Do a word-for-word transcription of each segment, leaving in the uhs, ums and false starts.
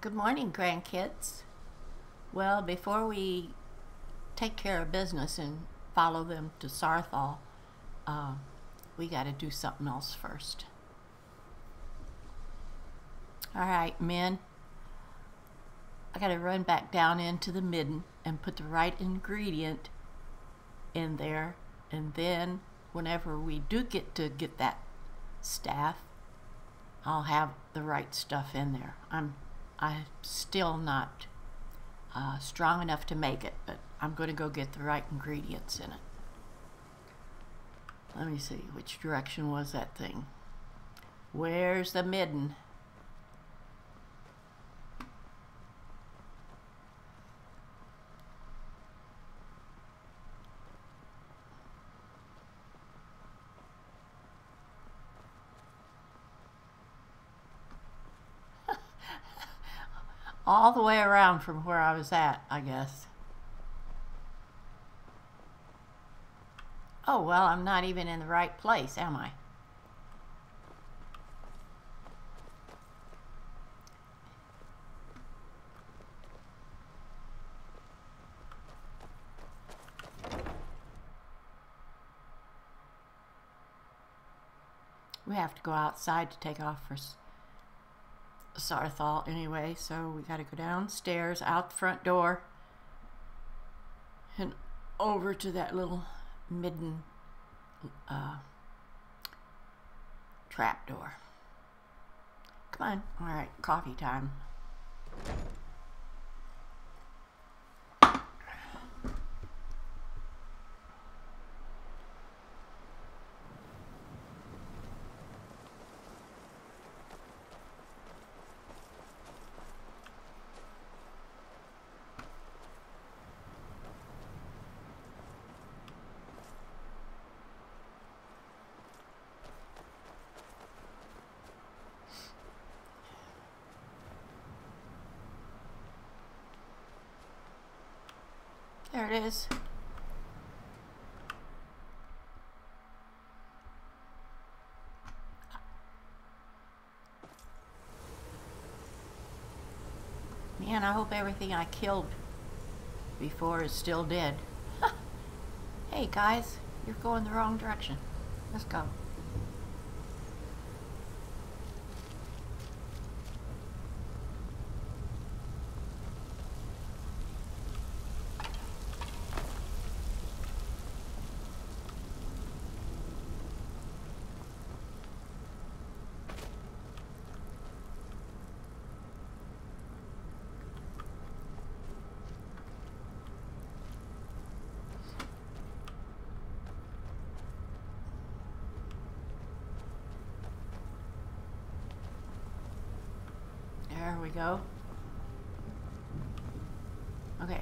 Good morning, grandkids. Well, before we take care of business and follow them to Saarthal, uh, we got to do something else first. All right, men. I got to run back down into the midden and put the right ingredient in there. And then whenever we do get to get that staff, I'll have the right stuff in there. I'm I'm still not uh, strong enough to make it, but I'm going to go get the right ingredients in it. Let me see, which direction was that thing? Where's the midden? All the way around from where I was at, I guess. Oh, well, I'm not even in the right place, am I? We have to go outside to take off for Saarthal anyway, so we got to go downstairs, out the front door, and over to that little midden uh, trap door. Come on. All right, coffee time. There it is. Man, I hope everything I killed before is still dead. Hey guys, you're going the wrong direction. Let's go. There we go. Okay.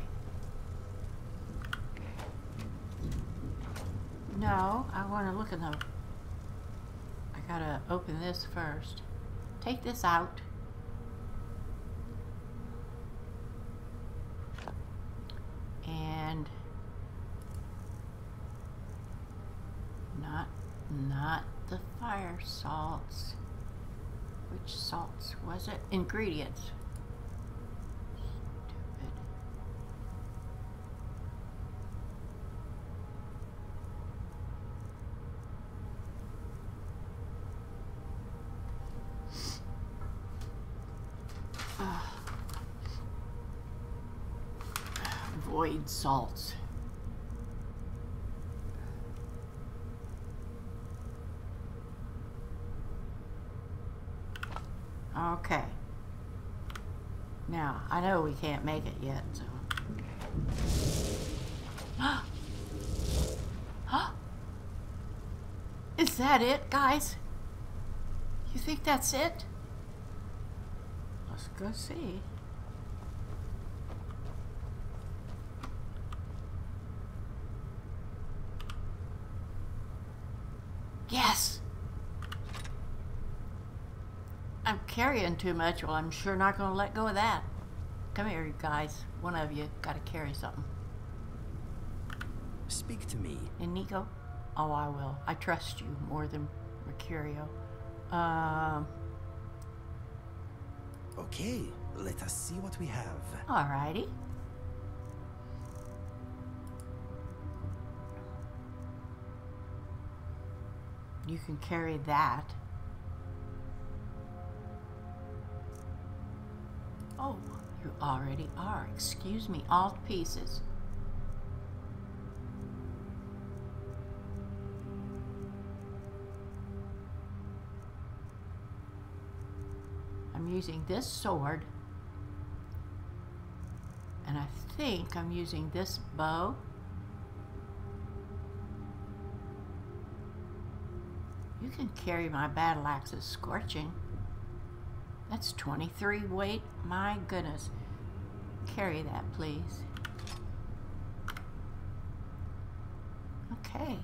No, I want to look in the... I gotta open this first. Take this out. And... Not... Not the fire salts. Which salts was it? Ingredients. Stupid. Uh, void salts. Okay, now I know we can't make it yet, so. Is that it, guys? You think that's it? Let's go see. Yes! I'm carrying too much. Well, I'm sure not going to let go of that. Come here, you guys. One of you got to carry something. Speak to me. Inigo? Oh, I will. I trust you more than Mercurio. Um. Okay, Let us see what we have. Alrighty. You can carry that. Oh, you already are. Excuse me, all pieces. I'm using this sword. And I think I'm using this bow. You can carry my battle axe as scorching. That's twenty-three weight. My goodness. Carry that, please. Okay.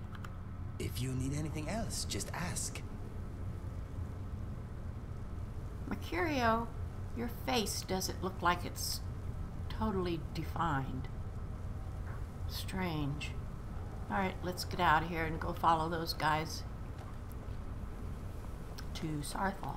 If you need anything else, just ask. Mercurio, your face doesn't look like it's totally defined. Strange. All right, let's get out of here and go follow those guys to Saarthal.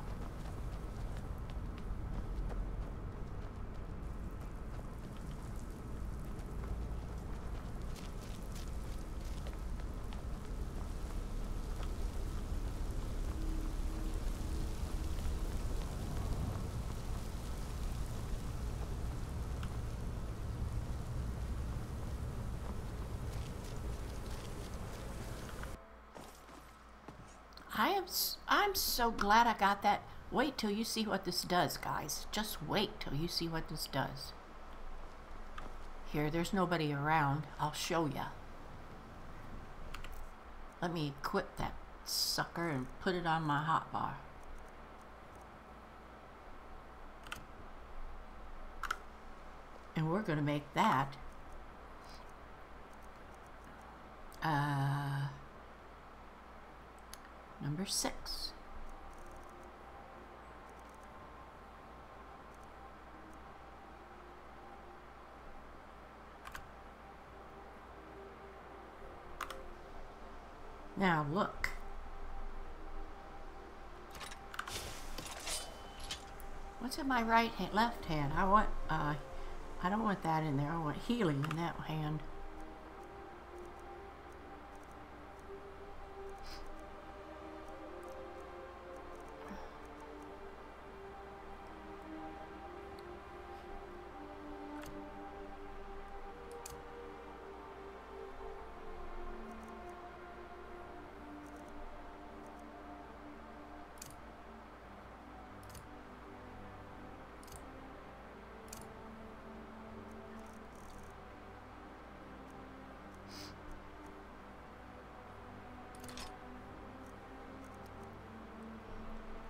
I am, I'm so glad I got that. Wait till you see what this does, guys. Just wait till you see what this does. Here, there's nobody around. I'll show ya. Let me equip that sucker and put it on my hotbar. And we're gonna make that Uh... number six. Now look. What's in my right hand, left hand? I want, uh, I don't want that in there. I want healing in that hand.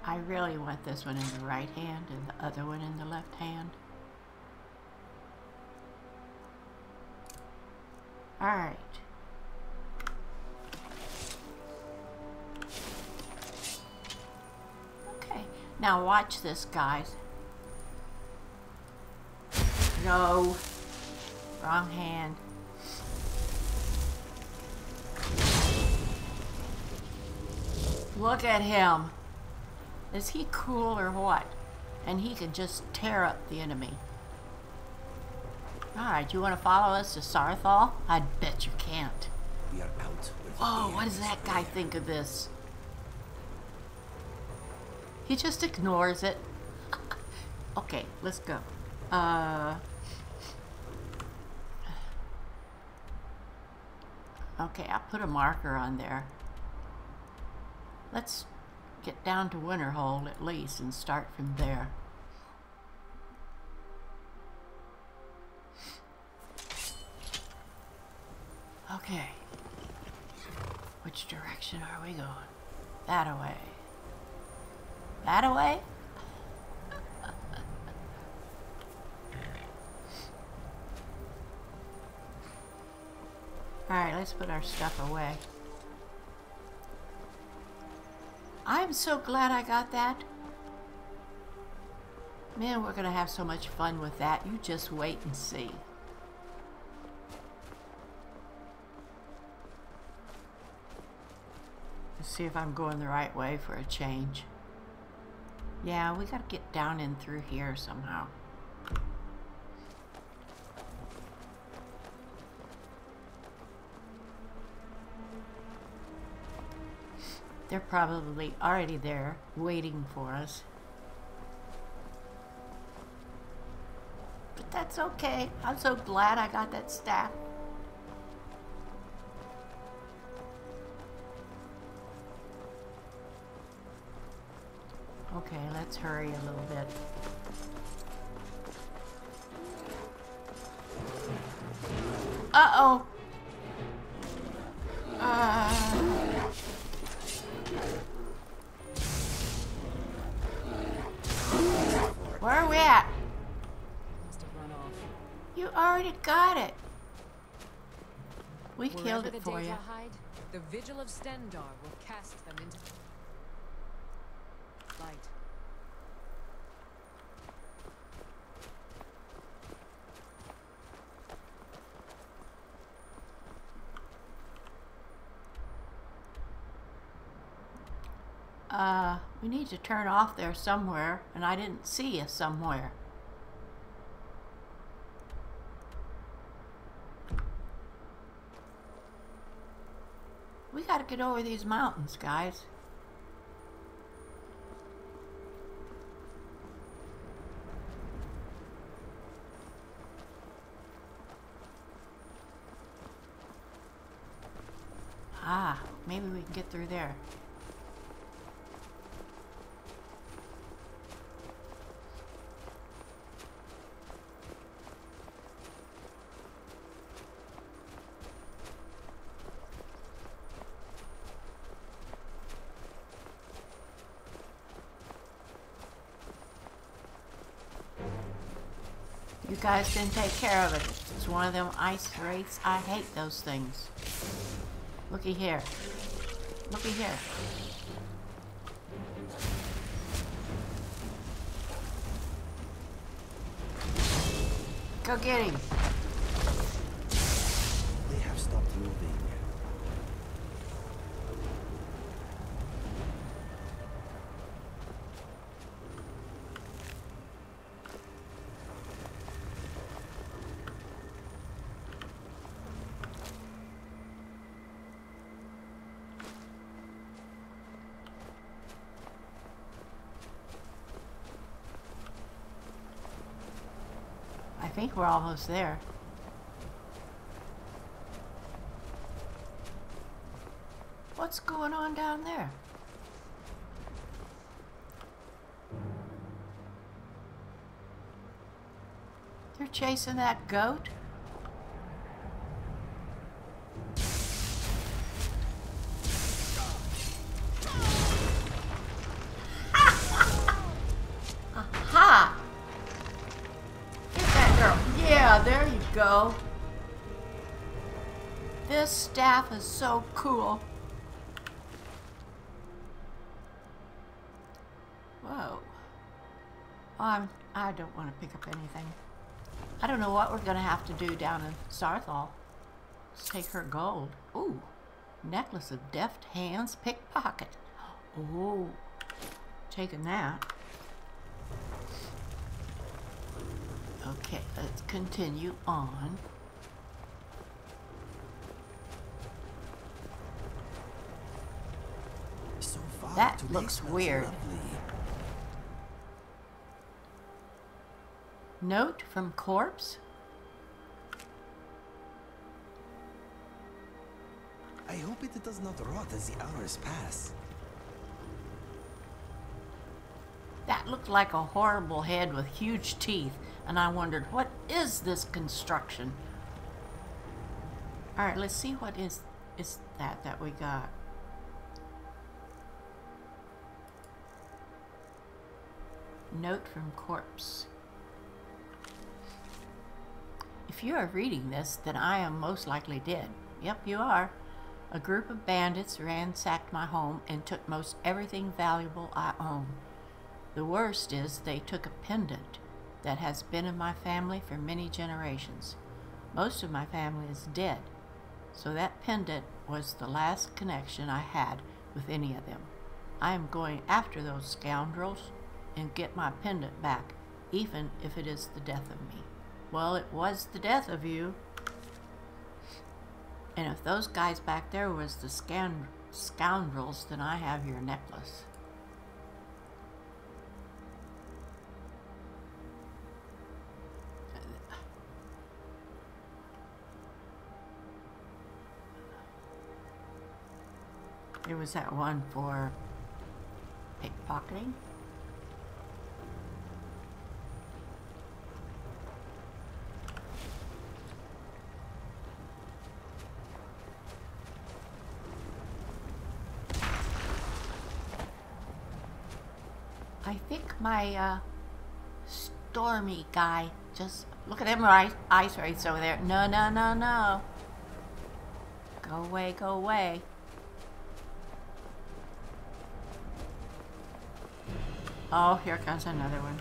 I really want this one in the right hand and the other one in the left hand. All right. Okay, now watch this, guys. No, wrong hand. Look at him. Is he cool or what? And he can just tear up the enemy. Alright, you want to follow us to Saarthal? I bet you can't. We are out with Whoa, what does that guy think of this? He just ignores it. Okay, let's go. Uh, okay, I put a marker on there. Let's get down to Winterhold at least and start from there. Okay. Which direction are we going? That-a-way. That-a-way? Alright, let's put our stuff away. I'm so glad I got that. Man, we're gonna have so much fun with that. You just wait and see. Let's see if I'm going the right way for a change. Yeah, we gotta get down in through here somehow. They're probably already there, waiting for us. But that's okay. I'm so glad I got that staff. Okay, let's hurry a little bit. Uh-oh! Uh... Where are we at? Must have run off. You already got it! We killed it for you. Hide, the Vigil of Stendarr will cast them into... light. Uh, we need to turn off there somewhere, and I didn't see you somewhere. We gotta get over these mountains, guys. Ah, maybe we can get through there. You guys didn't take care of it. It's one of them ice raids. I hate those things. Looky here. Looky here. Go get him. They have stopped moving. I think we're almost there. What's going on down there? They're chasing that goat? Go. This staff is so cool. Whoa. I'm, I don't want to pick up anything. I don't know what we're going to have to do down in Saarthal. Let's take her gold. Ooh. Necklace of deft hands. Pickpocket. Ooh. Taking that. Okay, let's continue on. So far, that looks weird. Lovely. Note from corpse. I hope it does not rot as the hours pass. That looked like a horrible head with huge teeth, and I wondered, what is this construction? All right, let's see what is is that that we got. Note from corpse. If you are reading this, then I am most likely dead. Yep, you are. A group of bandits ransacked my home and took most everything valuable I own. The worst is they took a pendant that has been in my family for many generations. Most of my family is dead, so that pendant was the last connection I had with any of them. I am going after those scoundrels and get my pendant back, even if it is the death of me. Well, it was the death of you. And if those guys back there was the scound scoundrels than I have your necklace. There was that one for pickpocketing. I think my uh, stormy guy, just look at him right, ice race over there. No, no, no, no. Go away, go away. Oh, here comes another one.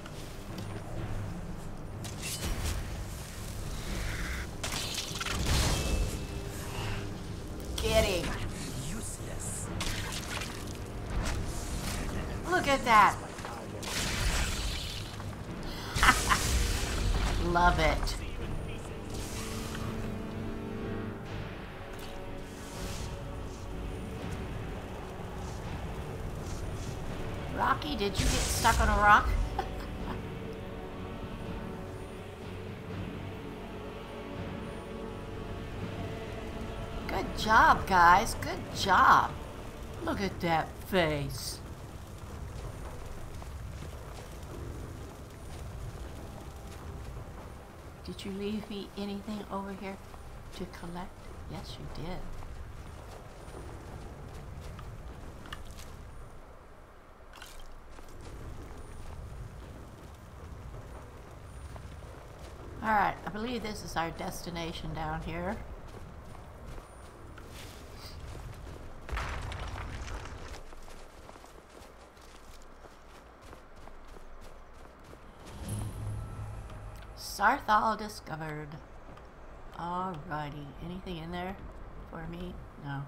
Get him. Useless. Look at that. Love it. Rocky, did you get stuck on a rock? Good job, guys. Good job. Look at that face. Did you leave me anything over here to collect? Yes, you did. Alright, I believe this is our destination down here. Saarthal discovered. Alrighty, anything in there for me? No.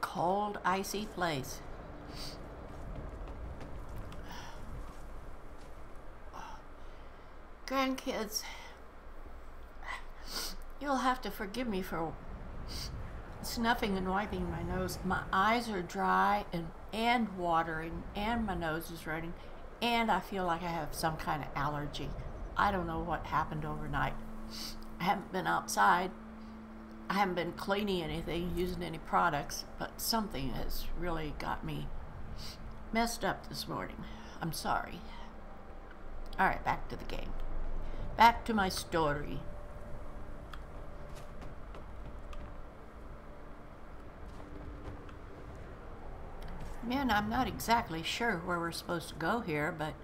Cold, icy place. Grandkids, you'll have to forgive me for snuffing and wiping my nose. My eyes are dry and, and watering, and my nose is running, and I feel like I have some kind of allergy. I don't know what happened overnight. I haven't been outside. I haven't been cleaning anything, using any products, but something has really got me messed up this morning. I'm sorry. Alright, back to the game. Back to my story. Man, I'm not exactly sure where we're supposed to go here, but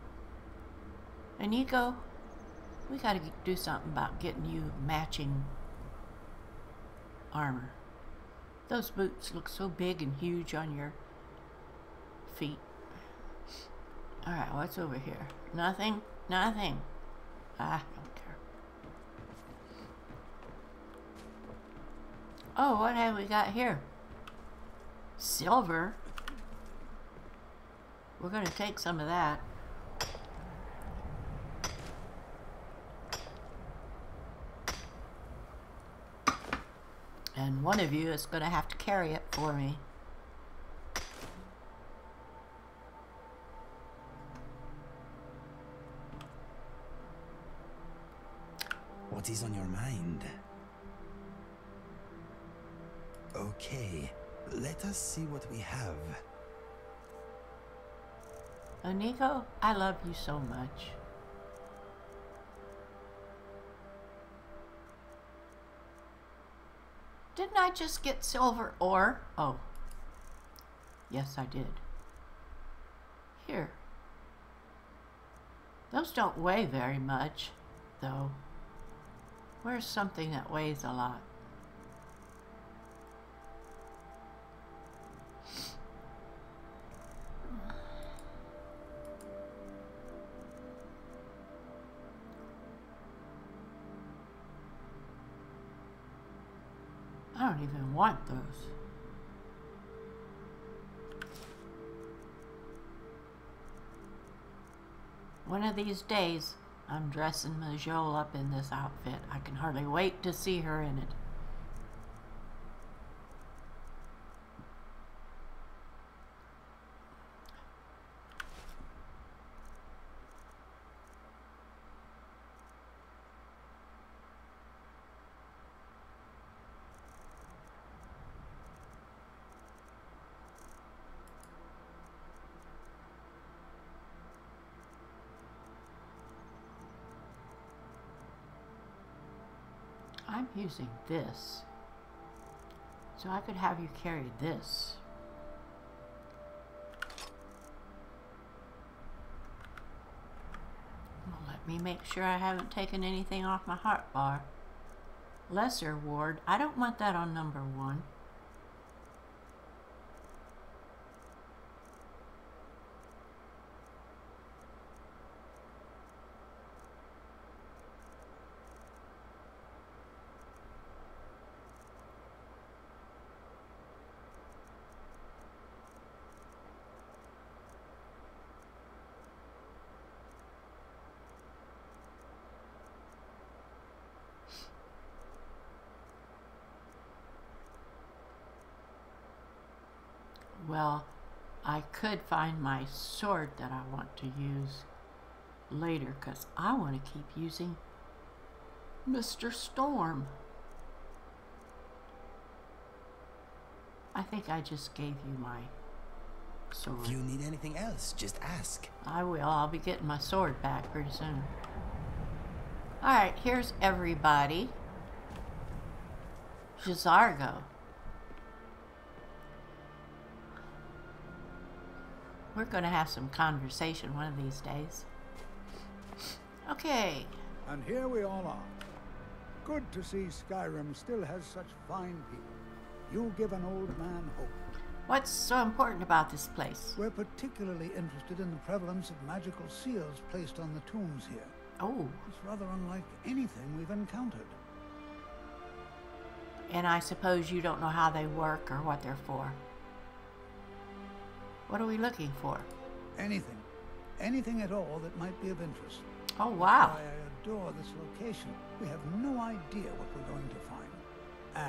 Inigo, we gotta do something about getting you matching armor. Those boots look so big and huge on your feet. Alright, what's over here? Nothing? Nothing. I don't care. Oh, what have we got here? Silver. We're going to take some of that. And one of you is going to have to carry it for me. What is on your mind? Okay, let us see what we have. Inigo, I love you so much. Didn't I just get silver ore? Oh. Yes, I did. Here. Those don't weigh very much, though. Where's something that weighs a lot? I don't even want those. One of these days, I'm dressing Majol up in this outfit. I can hardly wait to see her in it. I'm using this, so I could have you carry this. Well, let me make sure I haven't taken anything off my heart bar. Lesser Ward, I don't want that on number one. Well, I could find my sword that I want to use later, because I want to keep using Mister Storm. I think I just gave you my sword. If you need anything else, just ask. I will. I'll be getting my sword back pretty soon. Alright, here's everybody. J'zargo. We're going to have some conversation one of these days. Okay. And here we all are. Good to see Skyrim still has such fine people. You give an old man hope. What's so important about this place? We're particularly interested in the prevalence of magical seals placed on the tombs here. Oh. It's rather unlike anything we've encountered. And I suppose you don't know how they work or what they're for. What are we looking for? Anything. Anything at all that might be of interest. Oh, wow. I adore this location. We have no idea what we're going to find.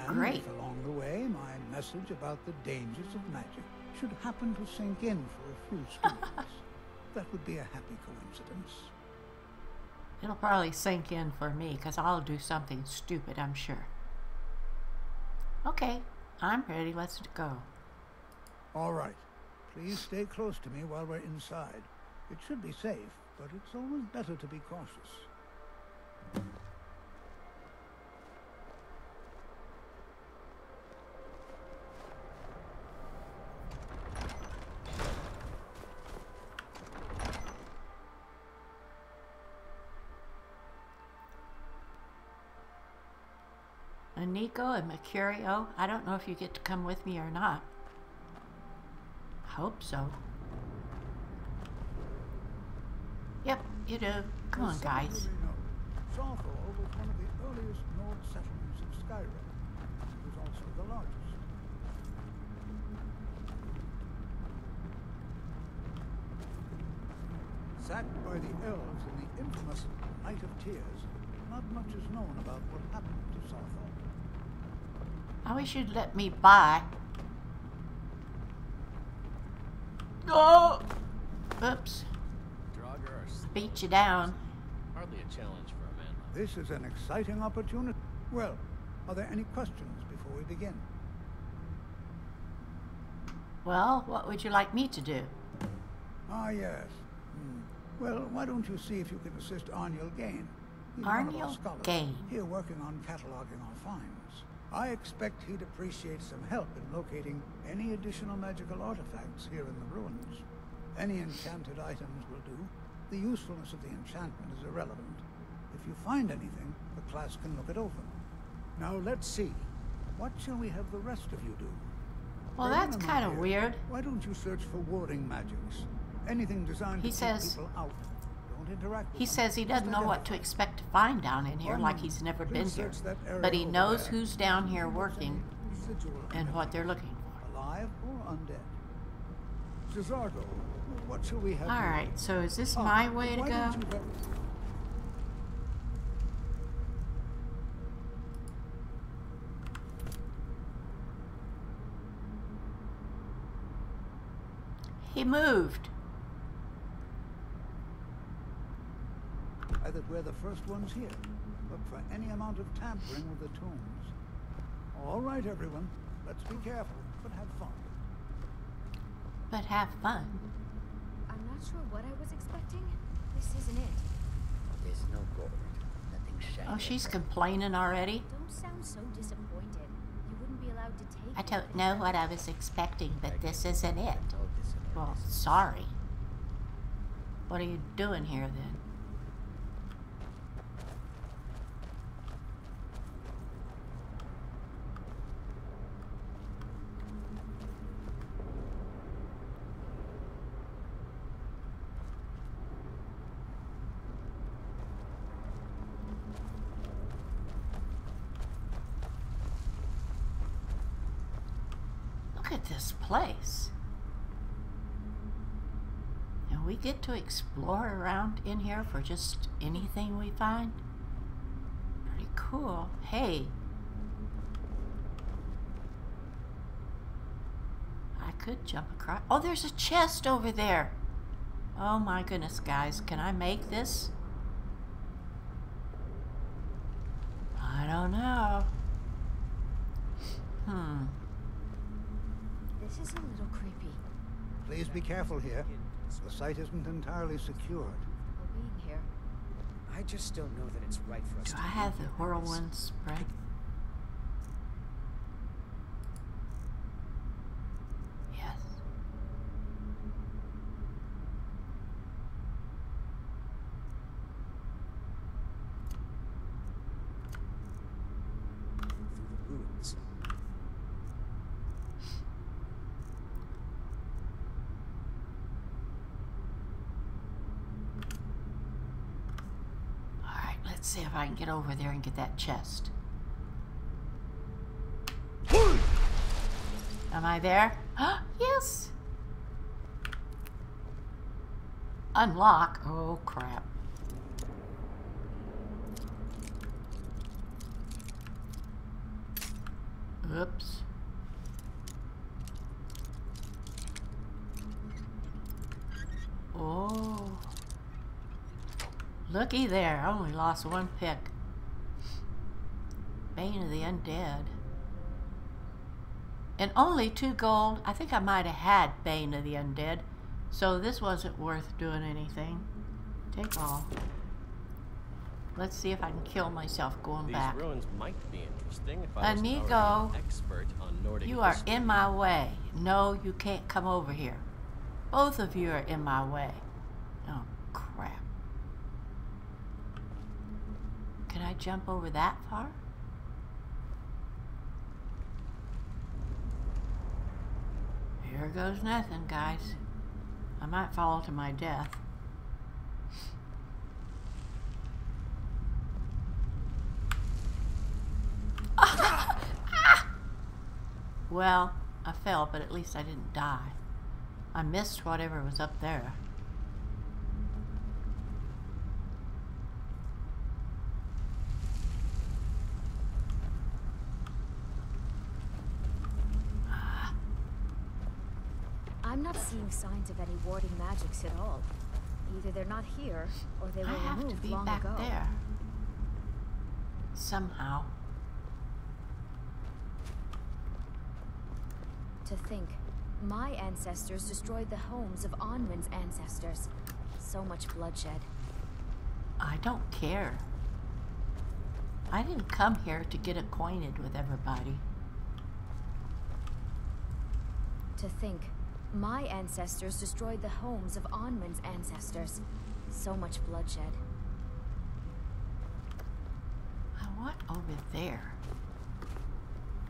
And Great. If along the way, my message about the dangers of magic should happen to sink in for a few students. That would be a happy coincidence. It'll probably sink in for me, because I'll do something stupid, I'm sure. Okay, I'm ready. Let's go. All right. Please stay close to me while we're inside. It should be safe, but it's always better to be cautious. Inigo and Mercurio, I don't know if you get to come with me or not. Hope so. Yep, you do. Come on, guys. Saarthal was one of the earliest Nord settlements of Skyrim. It was also the largest. Sacked by the elves in the infamous Night of Tears, not much is known about what happened to Saarthal. I wish you'd let me by. Oh! Oops. Beat you down. Hardly a challenge for a man. This is an exciting opportunity. Well, are there any questions before we begin? Well, what would you like me to do? Ah, yes. Hmm. Well, why don't you see if you can assist Arniel Gane? He's Arniel Gane. Here working on cataloging our finds. I expect he'd appreciate some help in locating any additional magical artifacts here in the ruins. Any enchanted items will do. The usefulness of the enchantment is irrelevant. If you find anything, the class can look it over. Now let's see. What shall we have the rest of you do? Well, that's kind of weird. Why don't you search for warding magics? Anything designed to keep people out. Don't interact. He says he doesn't know what to expect to find down in here, like he's never been here. But he knows who's down here working and what they're looking for. Alive or undead. J'zargo, what shall we have? All right. So is this my way to go? He moved. I think we're the first ones here. Look for any amount of tampering with the tombs. All right, everyone. Let's be careful, but have fun. But have fun. I'm not sure what I was expecting. This isn't it. There's no gold. Nothing shiny. Oh, she's complaining already. Don't sound so disappointed. You wouldn't be allowed to take. I don't know what I was expecting, but this isn't it. Well, sorry. What are you doing here then? Look at this place. We get to explore around in here for just anything we find. Pretty cool. Hey, I could jump across. Oh, there's a chest over there. Oh my goodness, guys, can I make this? I don't know. Hmm. This is a little creepy. Please be careful here. The site isn't entirely secured. Being here. I just don't know that it's right for us. Do I have the whirlwind spray? Yes. Through the ruins. Let's see if I can get over there and get that chest. Am I there? Yes! Unlock. Oh, crap. Oops. Oh. Looky there, I only lost one pick. Bane of the Undead. And only two gold. I think I might have had Bane of the Undead. So this wasn't worth doing anything. Take all. Let's see if I can kill myself going These back. Ruins might be interesting if I Inigo, was an expert on Nordic you are history. In my way. No, you can't come over here. Both of you are in my way. Oh, crap. Can I jump over that far? Here goes nothing, guys. I might fall to my death. Well, I fell, but at least I didn't die. I missed whatever was up there. I'm not seeing signs of any warding magics at all. Either they're not here, or they were removed long ago. I have to be back there. Somehow. To think, my ancestors destroyed the homes of Onmund's ancestors. So much bloodshed. I don't care. I didn't come here to get acquainted with everybody. To think. My ancestors destroyed the homes of Onmund's ancestors. So much bloodshed. What over there?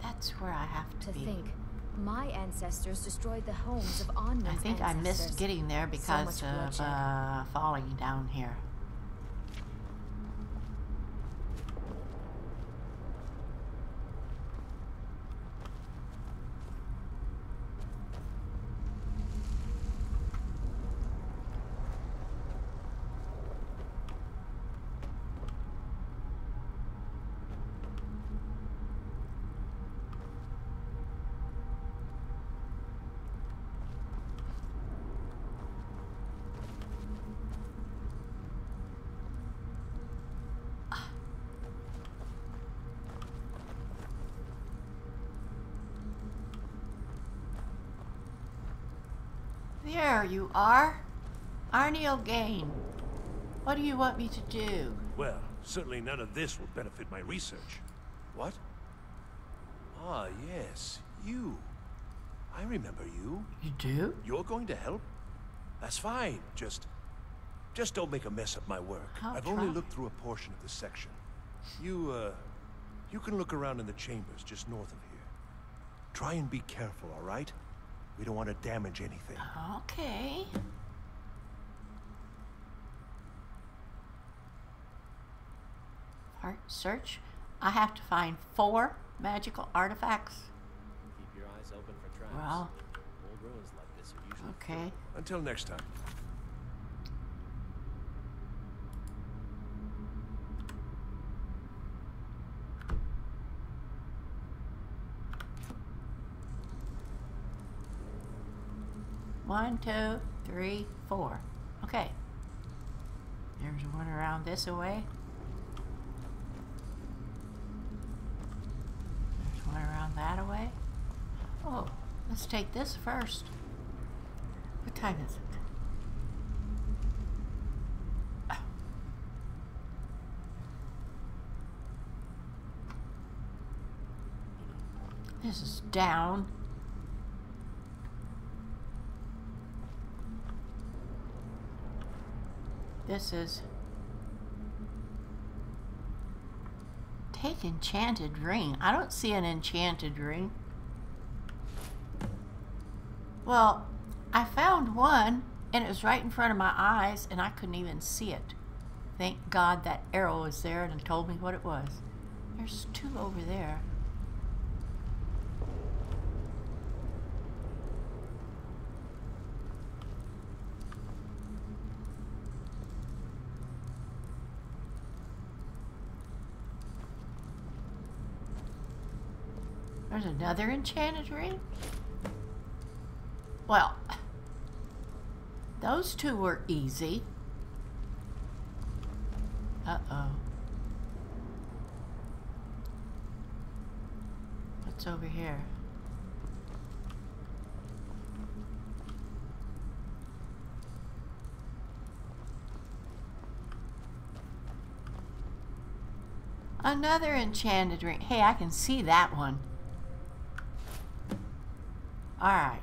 That's where I have to, to be. Think. My ancestors destroyed the homes of Onmund's I think ancestors. I missed getting there because so of uh, falling down here. There you are. Arniel Gane. What do you want me to do? Well, certainly none of this will benefit my research. What? Ah, yes, you. I remember you. You do? You're going to help? That's fine. Just... Just don't make a mess of my work. I'll I've try. only looked through a portion of this section. You, uh... You can look around in the chambers just north of here. Try and be careful, all right? We don't want to damage anything. Okay. Art search. I have to find four magical artifacts. Keep your eyes open for traps. Well. Old ruins like this are usually okay. Cool. Until next time. One, two, three, four. Okay. There's one around this way. There's one around that way. Oh, let's take this first. What time is it? This is down. This is... Take enchanted ring. I don't see an enchanted ring. Well, I found one, and it was right in front of my eyes, and I couldn't even see it. Thank God that arrow was there and it told me what it was. There's two over there. There's another enchanted ring? Well, those two were easy. Uh-oh. What's over here? Another enchanted ring. Hey, I can see that one. All right,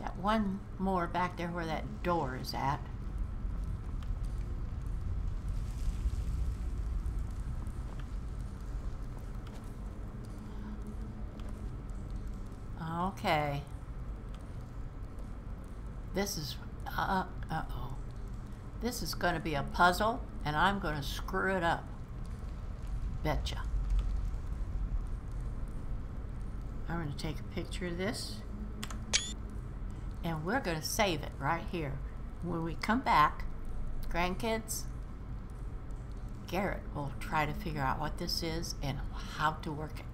that one more back there where that door is at. Okay. This is, uh, uh-oh. This is gonna be a puzzle and I'm gonna screw it up. Betcha. I'm going to take a picture of this and we're going to save it right here. When we come back, grandkids, Garrett will try to figure out what this is and how to work it.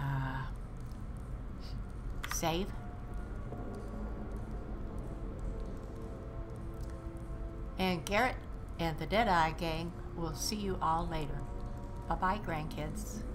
Uh, save. And Garrett and the Deadeye Gang will see you all later. Bye-bye, grandkids.